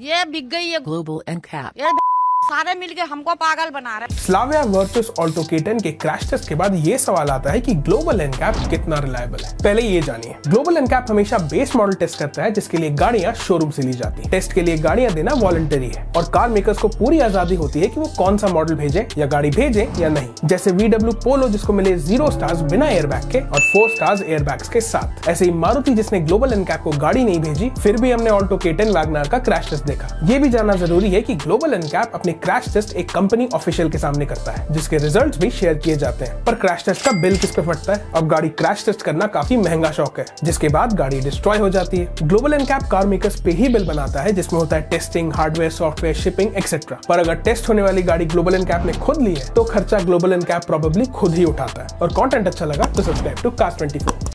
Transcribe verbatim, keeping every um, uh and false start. ये बिक गई है ग्लोबल एनकैप, ये सारे मिलके हमको पागल बना रहे। Slavia versus Alto K ten के क्रैश टेस्ट के बाद ये सवाल आता है कि ग्लोबल एनकैप कितना रिलायबल है। पहले ये जानिए, ग्लोबल एनकैप हमेशा बेस मॉडल टेस्ट करता है जिसके लिए गाड़ियां शोरूम से ली जाती हैं। टेस्ट के लिए गाड़ियां देना वॉलंटरी है और कार मेकर्स को पूरी आजादी होती है कि वो कौन सा मॉडल भेजे या गाड़ी भेजे या नहीं। जैसे वीडब्ल्यू पोलो जिसको मिले जीरो स्टार्स बिना एयरबैग के और फोर स्टार्स एयरबैग्स के साथ। ऐसे ही मारुति जिसने ग्लोबल एनकैप को गाड़ी नहीं भेजी, फिर भी हमने ऑल्टो के टेन वैगनर का क्रैश टेस्ट देखा। ये भी जानना जरूरी है कि ग्लोबल एनकैप अपने क्रैश टेस्ट एक कंपनी ऑफिशियल के सामने करता है जिसके रिजल्ट्स भी शेयर किए जाते हैं। पर क्रैश टेस्ट का बिल किस पे फटता है? अब गाड़ी क्रैश टेस्ट करना काफी महंगा शौक है, जिसके बाद गाड़ी डिस्ट्रॉय हो जाती है। ग्लोबल एनकैप कार मेकर्स पे ही बिल बनाता है जिसमें होता है testing, hardware, software, shipping etcetera. पर अगर टेस्ट होने वाली गाड़ी ग्लोबल एनकैप ने खुद ली है तो खर्चा ग्लोबल एनकैप प्रोबेबली खुद ही उठाता है। और कॉन्टेंट अच्छा लगा तो subscribe to car twenty four.